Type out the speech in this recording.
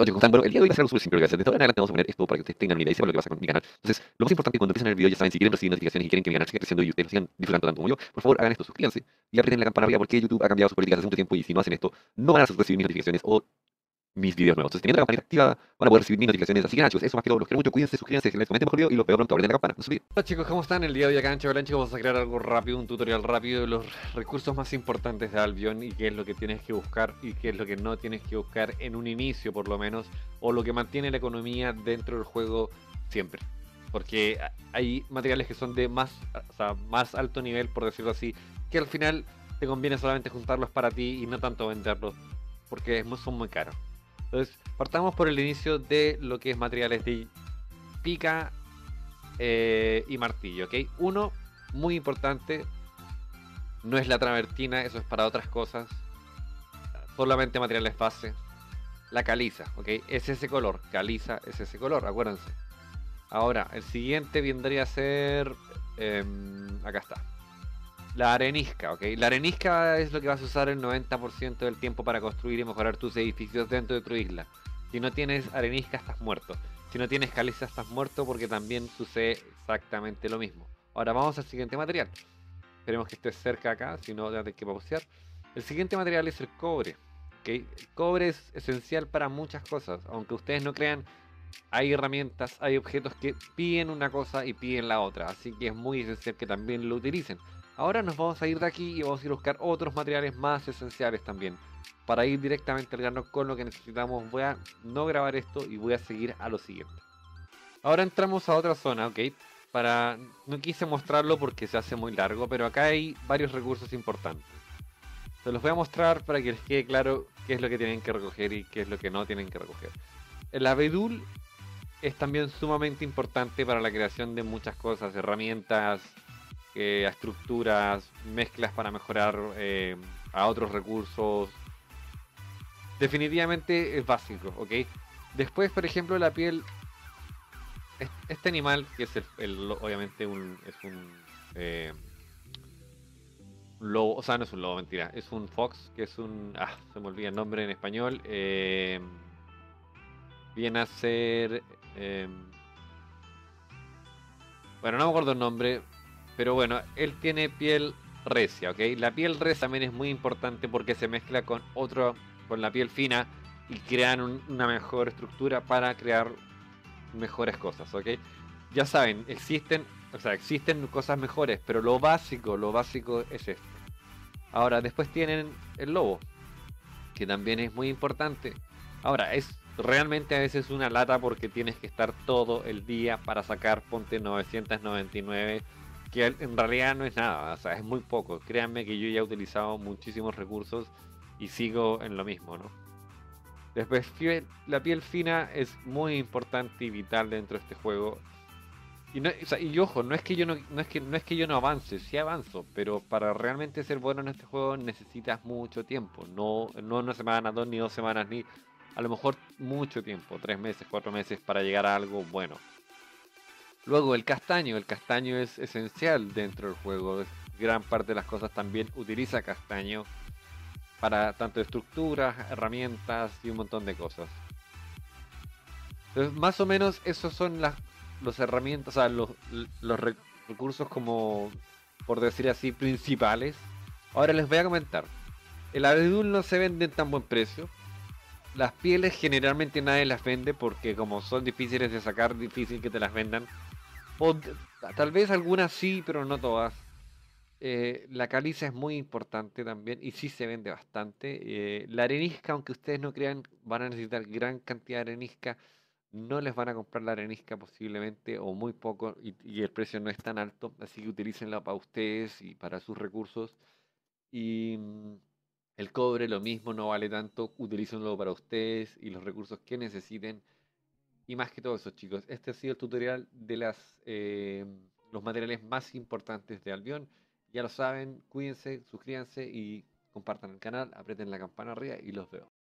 Oye, Gonzalo, bueno, el día de hoy va a ser algo súper simple, gracias. De ahora en adelante vamos a poner esto para que ustedes tengan una idea y sepan lo que pasa con mi canal. Entonces, lo más importante cuando empiecen el video, ya saben, si quieren recibir notificaciones y quieren que mi canal siga creciendo y ustedes lo sigan disfrutando tanto como yo, por favor hagan esto, suscríbanse y aprieten la campana arriba porque YouTube ha cambiado sus políticas hace mucho tiempo y si no hacen esto, no van a recibir mis notificaciones o mis videos nuevos. Entonces, teniendo la campanita activada, van a poder recibir mis notificaciones. Así que nada, chicos, eso más que todo. Los quiero mucho, cuídense, suscríbanse, les comenten mejor video y los veo pronto, abren la campana. No se olviden. Hola chicos, ¿cómo están? El día de hoy acá en Chevalanche vamos a crear algo rápido, un tutorial rápido de los recursos más importantes de Albion y qué es lo que tienes que buscar y qué es lo que no tienes que buscar en un inicio, por lo menos, o lo que mantiene la economía dentro del juego siempre. Porque hay materiales que son de más alto nivel, por decirlo así, que al final te conviene solamente juntarlos para ti y no tanto venderlos, porque son muy caros. Entonces, partamos por el inicio de lo que es materiales de pica y martillo, ¿ok? Uno, muy importante, no es la travertina, eso es para otras cosas. Solamente materiales base. La caliza, ¿ok? Es ese color, caliza es ese color, acuérdense. Ahora, el siguiente vendría a ser... acá está. La arenisca, ¿ok? La arenisca es lo que vas a usar el 90% del tiempo para construir y mejorar tus edificios dentro de tu isla. Si no tienes arenisca, estás muerto. Si no tienes caliza, estás muerto porque también sucede exactamente lo mismo. Ahora vamos al siguiente material. Esperemos que esté cerca acá, si no, ya te hay que pausear. El siguiente material es el cobre, ¿ok? El cobre es esencial para muchas cosas. Aunque ustedes no crean, hay herramientas, hay objetos que piden una cosa y piden la otra. Así que es muy esencial que también lo utilicen. Ahora nos vamos a ir de aquí y vamos a ir a buscar otros materiales más esenciales también. Para ir directamente al grano con lo que necesitamos, voy a no grabar esto y voy a seguir a lo siguiente. Ahora entramos a otra zona, ¿ok? No quise mostrarlo porque se hace muy largo, pero acá hay varios recursos importantes. Se los voy a mostrar para que les quede claro qué es lo que tienen que recoger y qué es lo que no tienen que recoger. El abedul es también sumamente importante para la creación de muchas cosas, herramientas... estructuras, mezclas para mejorar a otros recursos. Definitivamente es básico, ¿ok? Después, por ejemplo, la piel. Este animal, que es obviamente un lobo, o sea, no es un lobo, mentira, es un fox, que es un... se me olvida el nombre en español. Viene a ser... bueno, no me acuerdo el nombre. Pero bueno, él tiene piel recia, ¿ok? La piel recia también es muy importante porque se mezcla con la piel fina y crean una mejor estructura para crear mejores cosas, ¿ok? Ya saben, existen cosas mejores, pero lo básico es esto. Ahora, después tienen el lobo, que también es muy importante. Ahora, es realmente a veces una lata porque tienes que estar todo el día para sacar, ponte 999... que en realidad no es nada, o sea, es muy poco. Créanme que yo ya he utilizado muchísimos recursos y sigo en lo mismo, ¿no? Después, la piel fina es muy importante y vital dentro de este juego. Y, no, o sea, y ojo, no es que yo no avance, sí avanzo, pero para realmente ser bueno en este juego necesitas mucho tiempo. No una semana, dos, ni dos semanas, ni a lo mejor mucho tiempo, 3 meses, 4 meses para llegar a algo bueno. Luego el castaño es esencial dentro del juego, gran parte de las cosas también utiliza castaño para tanto estructuras, herramientas y un montón de cosas. Entonces, más o menos esos son los herramientas, o sea, los recursos como, por decir así, principales. Ahora les voy a comentar, el abedul no se vende en tan buen precio. Las pieles generalmente nadie las vende porque como son difíciles de sacar, difícil que te las vendan. O tal vez algunas sí, pero no todas. La caliza es muy importante también y sí se vende bastante. La arenisca, aunque ustedes no crean, van a necesitar gran cantidad de arenisca. No les van a comprar la arenisca posiblemente o muy poco y el precio no es tan alto. Así que utilícenla para ustedes y para sus recursos. Y... el cobre lo mismo, no vale tanto, utilícenlo para ustedes y los recursos que necesiten. Y más que todo eso, chicos, este ha sido el tutorial de los materiales más importantes de Albion. Ya lo saben, cuídense, suscríbanse y compartan el canal, aprieten la campana arriba y los veo.